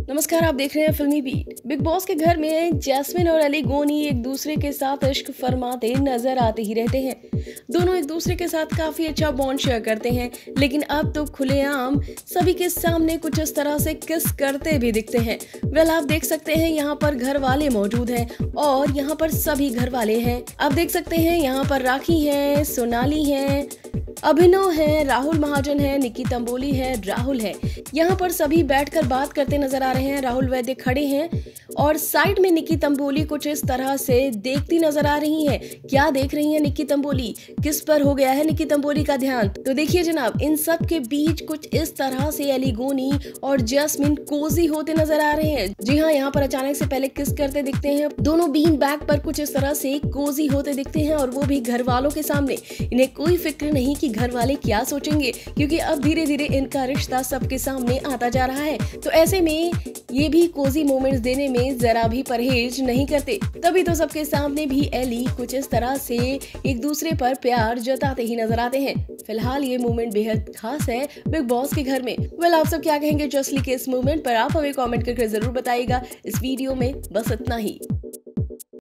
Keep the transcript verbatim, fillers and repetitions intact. नमस्कार, आप देख रहे हैं फिल्मी बीट। बिग बॉस के घर में जैस्मिन और अली गोनी एक दूसरे के साथ इश्क फरमाते नजर आते ही रहते हैं। दोनों एक दूसरे के साथ काफी अच्छा बॉन्ड शेयर करते हैं, लेकिन अब तो खुलेआम सभी के सामने कुछ इस तरह से किस करते भी दिखते हैं। वेल, आप देख सकते हैं यहाँ पर घर वाले मौजूद हैं और यहाँ पर सभी घर वाले हैं। आप देख सकते हैं यहाँ पर राखी है, सोनाली है, अभिनव है, राहुल महाजन है, निकी तंबोली है, राहुल है। यहाँ पर सभी बैठकर बात करते नजर आ रहे हैं। राहुल वैद्य खड़े हैं और साइड में निकी तंबोली कुछ इस तरह से देखती नजर आ रही हैं। क्या देख रही हैं निकी तंबोली? किस पर हो गया है निकी तंबोली का ध्यान? तो देखिए जनाब, इन सब के बीच कुछ इस तरह से अली गोनी और जैस्मिन कोजी होते नजर आ रहे हैं। जी हाँ, यहाँ पर अचानक से पहले किस करते दिखते हैं। दोनों बीन बैग पर कुछ इस तरह से कोजी होते दिखते हैं और वो भी घर वालों के सामने। इन्हें कोई फिक्र नहीं कि घर वाले क्या सोचेंगे, क्योंकि अब धीरे धीरे इनका रिश्ता सबके सामने आता जा रहा है। तो ऐसे में ये भी कोजी मोमेंट्स देने में जरा भी परहेज नहीं करते। तभी तो सबके सामने भी एली कुछ इस तरह से एक दूसरे पर प्यार जताते ही नजर आते हैं। फिलहाल ये मोमेंट बेहद खास है बिग बॉस के घर में। वेल, आप सब क्या कहेंगे जसली के इस मोमेंट पर? आप हमें कॉमेंट करके जरूर बताइएगा। इस वीडियो में बस इतना ही।